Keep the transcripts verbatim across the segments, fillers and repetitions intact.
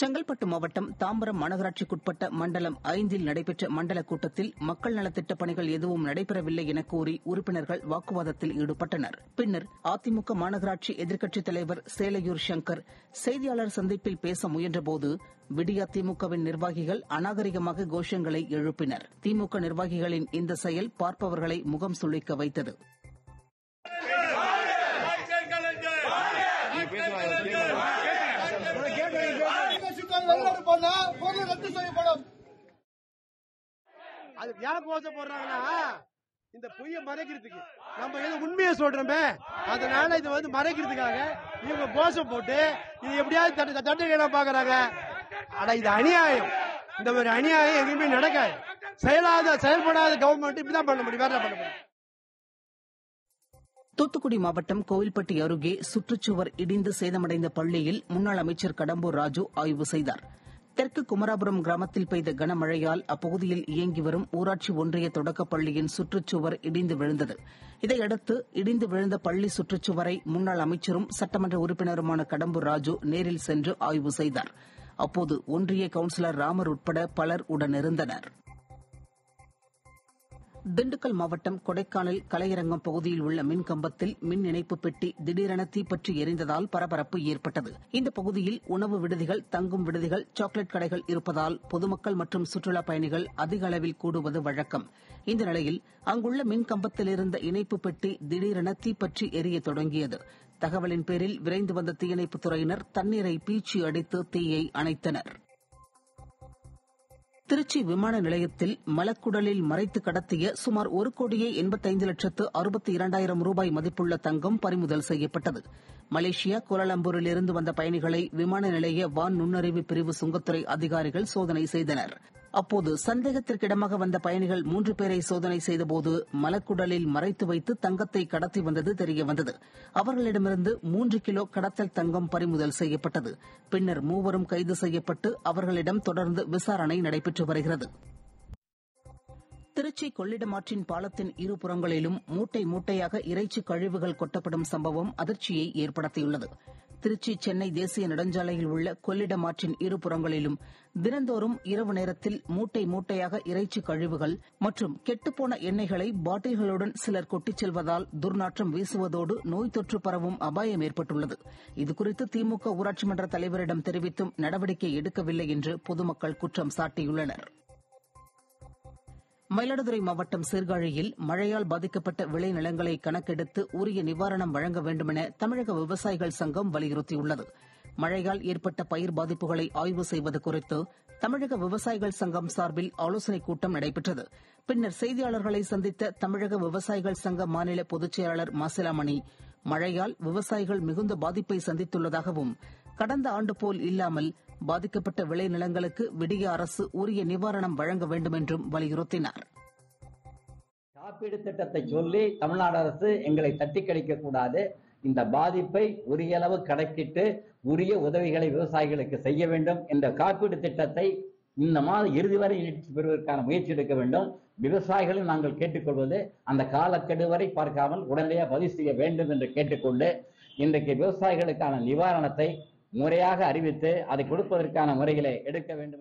செங்கல்பட்டு மாவட்டம் தாம்பரம் மாநகராட்சிக்குட்பட்ட மண்டலம் ஐந்தில் நடைபெற்ற மண்டல கூட்டத்தில் மக்கள் நலத்திட்டப் பணிகள் எதுவும் நடைபெறவில்லை என கூறி உறுப்பினர்கள் வாக்குவாதத்தில் ஈடுபட்டனர். பின்னர் அதிமுக மாநகராட்சி எதிர்க்கட்சித் தலைவர் சேலையூர் சங்கர் செய்தியாளர் சந்திப்பில் பேச முயன்றபோது விடியா திமுகவின் நிர்வாகிகள் அநாகரிகமாக கோஷங்களை எழுப்பினர். திமுக நிர்வாகிகளின் இந்த செயல் பார்ப்பவர்களை முகம் சுளிக்க வைத்தது. அது யார் கோஷம் போடுறாங்கன்னா இந்த பொய்யை மறைக்கிறதுக்கு, நம்ம ஏதோ உண்மையை சொல்றோமே அதனால இது வந்து மறைக்கிறதுக்காக இவங்க கோஷம் போட்டு இது எப்படியாவது தட்டுகளை பாக்குறாங்க. ஆனா இது அநியாயம். இந்த மாதிரி அநியாயம் எங்கேயுமே நடக்காது. செயலாத செயல்படாத கவர்மெண்ட் இப்படிதான் பண்ண முடியும், வேற பண்ண முடியும். தூத்துக்குடி மாவட்டம் கோவில்பட்டி அருகே சுற்றுச்சுவர் இடிந்து சேதமடைந்த பள்ளியில் முன்னாள் அமைச்சர் கடம்பூர் ராஜு ஆய்வு செய்தார். தெற்கு குமராபுரம் கிராமத்தில் பெய்த கனமழையால் அப்பகுதியில் இயங்கி வரும் ஊராட்சி ஒன்றிய தொடக்கப் பள்ளியின் சுற்றுச்சுவர் இடிந்து விழுந்தது. இதையடுத்து இடிந்து விழுந்த பள்ளி சுற்றுச்சுவரை முன்னாள் அமைச்சரும் சட்டமன்ற உறுப்பினருமான கடம்பூர் ராஜு நேரில் சென்று ஆய்வு செய்தார். அப்போது ஒன்றிய கவுன்சிலர் ராமர் உட்பட பலர் உடனிருந்தனர். திண்டுக்கல் மாவட்டம் கொடைக்கானல் கலையரங்கம் பகுதியில் உள்ள மின்கம்பத்தில் மின் இணைப்பு பெட்டி திடீரென தீப்பற்றி எரிந்ததால் பரபரப்பு ஏற்பட்டது. இந்த பகுதியில் உணவு விடுதிகள், தங்கும் விடுதிகள், சாக்லேட் கடைகள் இருப்பதால் பொதுமக்கள் மற்றும் சுற்றுலா பயணிகள் அதிக அளவில் கூடுவது வழக்கம். இந்த நிலையில் அங்குள்ள மின்கம்பத்தில் இருந்த இணைப்பு பெட்டி திடீரென தீப்பற்றி எரிய தொடங்கியது. தகவலின் பேரில் விரைந்து வந்த தீயணைப்புத் துறையினர் தண்ணீரை பீச்சி அடித்து தீயை அணைத்தனர். திருச்சி விமான நிலையத்தில் மலக்குடலில் மறைத்து கடத்திய சுமார் ஒரு கோடியே எண்பத்தைந்து லட்சத்து அறுபத்தி இரண்டாயிரம் ரூபாய் மதிப்புள்ள தங்கம் பறிமுதல் செய்யப்பட்டது. மலேசியா கோலாலம்பூரிலிருந்து வந்த பயணிகளை விமான நிலைய வான் நுண்ணறிவு பிரிவு சுங்கத்துறை அதிகாரிகள் சோதனை செய்தனர். அப்போது சந்தேகத்திற்கிடமாக வந்த பயணிகள் மூன்று பேரை சோதனை செய்தபோது மலக்குடலில் மறைத்து வைத்து தங்கத்தை கடத்தி வந்தது தெரியவந்தது. அவர்களிடமிருந்து மூன்று கிலோ கடத்தல் தங்கம் பறிமுதல் செய்யப்பட்டது. பின்னர் மூவரும் கைது செய்யப்பட்டு அவர்களிடம் தொடர்ந்து விசாரணை நடைபெற்றது வருகிறது. திருச்சி கொள்ளிடம் ஆற்றின் பாலத்தின் இருபுறங்களிலும் மூட்டை மூட்டையாக இறைச்சி கழிவுகள் கொட்டப்படும் சம்பவம் அதிர்ச்சியை ஏற்படுத்தியுள்ளது. திருச்சி சென்னை தேசிய நெடுஞ்சாலையில் உள்ள கொள்ளிடம் ஆற்றின் இருபுறங்களிலும் தினந்தோறும் இரவு நேரத்தில் மூட்டை மூட்டையாக இறைச்சி கழிவுகள் மற்றும் கெட்டுப்போன எண்ணெய்களை பாட்டில்களுடன் சிலர் கொட்டிச் செல்வதால் துர்நாற்றம் வீசுவதோடு நோய் தொற்று பரவும் அபாயம் ஏற்பட்டுள்ளது. இதுகுறித்து திமுக ஊராட்சி மன்ற தலைவரிடம் தெரிவித்தும் நடவடிக்கை எடுக்கவில்லை என்று பொதுமக்கள் குற்றம் சாட்டியுள்ளனர். மயிலாடுதுறை மாவட்டம் சீர்காழியில் மழையால் பாதிக்கப்பட்ட விளைநிலங்களை கணக்கெடுத்து உரிய நிவாரணம் வழங்க வேண்டுமென தமிழக விவசாயிகள் சங்கம் வலியுறுத்தியுள்ளது. மழையால் ஏற்பட்ட பயிர் பாதிப்புகளை ஆய்வு செய்வது குறித்து தமிழக விவசாயிகள் சங்கம் சார்பில் ஆலோசனைக் கூட்டம் நடைபெற்றது. பின்னர் செய்தியாளர்களை சந்தித்த தமிழக விவசாயிகள் சங்க மாநில பொதுச் செயலாளர் மாசிலாமணி மழையால் விவசாயிகள் மிகுந்த பாதிப்பை சந்தித்துள்ளதாகவும் கடந்த ஆண்டு போல் இல்லாமல் பாதிக்கப்பட்ட விளைநிலங்களுக்கு விடிய அரசு உரிய நிவாரணம் வழங்க வேண்டும் என்றும் வலியுறுத்தினார். காப்பீடு திட்டத்தை சொல்லி தமிழ்நாடு அரசு எங்களை தட்டி கழிக்க கூடாது. இந்த பாதிப்பை உரிய அளவு கணக்கிட்டு உரிய உதவிகளை விவசாயிகளுக்கு செய்ய வேண்டும் என்ற காப்பீடு திட்டத்தை இந்த மாதம் இறுதி வரை நீட்டித்து பெறுவதற்கான முயற்சி எடுக்க வேண்டும். விவசாயிகளை நாங்கள் கேட்டுக்கொள்வது அந்த காலக்கெடு வரை பார்க்காமல் உடனடியாக பதிவு செய்ய வேண்டும் என்று கேட்டுக்கொண்டு இன்றைக்கு விவசாயிகளுக்கான நிவாரணத்தை முறையாக அறிவித்து அதை கொடுப்பதற்கான முறைகளை எடுக்க வேண்டும்.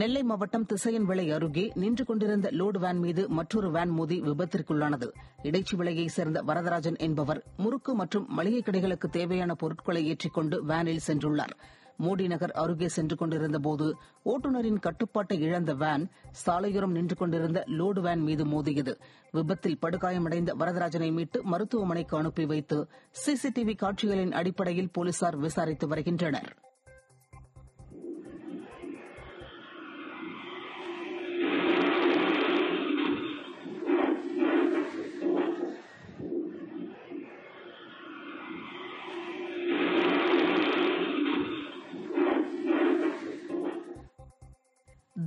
நெல்லை மாவட்டம் திசையன்விளை அருகே நின்று கொண்டிருந்த லோடு வேன் மீது மற்றொரு வேன் மோதி விபத்திற்குள்ளானது. இடைச்சிவிளையைச் சேர்ந்த வரதராஜன் என்பவர் முறுக்கு மற்றும் மளிகை கடைகளுக்கு தேவையான பொருட்களை ஏற்றிக்கொண்டு வேனில் சென்றுள்ளார். மோடிநகர் அருகே சென்று கொண்டிருந்தபோது ஓட்டுநரின் கட்டுப்பாட்டை இழந்த வேன் சாலையோரம் நின்று கொண்டிருந்த லோடு வேன் மீது மோதியது. விபத்தில் படுகாயமடைந்த வரதராஜனை மீட்டு மருத்துவமனைக்கு அனுப்பி வைத்து சிசிடிவி காட்சிகளின் அடிப்படையில் போலீசார் விசாரித்து வருகின்றனர்.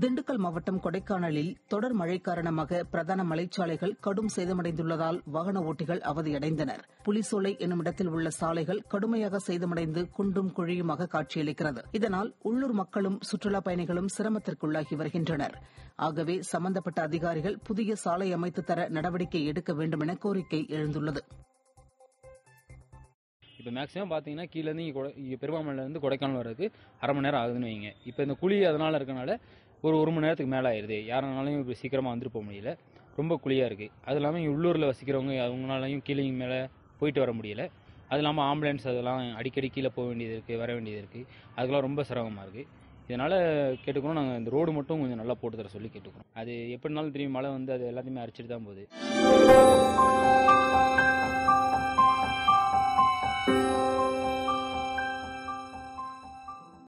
திண்டுக்கல் மாவட்டம் கொடைக்கானலில் தொடர் மழை காரணமாக பிரதான மலைச்சாலைகள் கடும் சேதமடைந்துள்ளதால் வாகன ஓட்டிகள் அவதியடைந்தனர். புலிசோலை என்னுமிடத்தில் உள்ள சாலைகள் கடுமையாக சேதமடைந்து குண்டும் குழியுமாக காட்சியளிக்கிறது. இதனால் உள்ளூர் மக்களும் சுற்றுலா பயணிகளும் சிரமத்திற்குள்ளாகி வருகின்றனர். ஆகவே சம்பந்தப்பட்ட அதிகாரிகள் புதிய சாலை அமைத்து தர நடவடிக்கை எடுக்க வேண்டும் என கோரிக்கை எழுந்துள்ளது. இப்போ மேக்ஸிமம் பார்த்தீங்கன்னா கீழேருந்து இங்கே கொடை இங்கே பெருவாமலையிலேருந்து கொடைக்கானல் வர்றதுக்கு அரை மணி நேரம் ஆகுதுன்னு வைங்க. இப்போ இந்த குழி அதனால் இருக்கனால ஒரு ஒரு மணி நேரத்துக்கு மேலே ஆயிடுது. யாருனாலையும் இப்போ சீக்கிரமாக வந்துட்டு போக முடியல, ரொம்ப குழியாக இருக்குது. அது இல்லாமல் இங்கே உள்ளூரில் வசிக்கிறவங்க அவங்களாலையும் கீழே மேலே போயிட்டு வர முடியலை. அது இல்லாமல் ஆம்புலன்ஸ் அதெல்லாம் அடிக்கடி கீழே போக வேண்டியது இருக்குது, வர வேண்டியது இருக்குது. அதுக்கெல்லாம் ரொம்ப சிரமமாக இருக்குது. இதனால் கேட்டுக்கிறோம் நாங்கள் இந்த ரோடு மட்டும் கொஞ்சம் நல்லா போட்டு தர சொல்லி கேட்டுக்கிறோம். அது எப்படினாலும் திரும்பி மழை வந்து அது எல்லாத்தையுமே அரிச்சிட்டு தான் போகுது.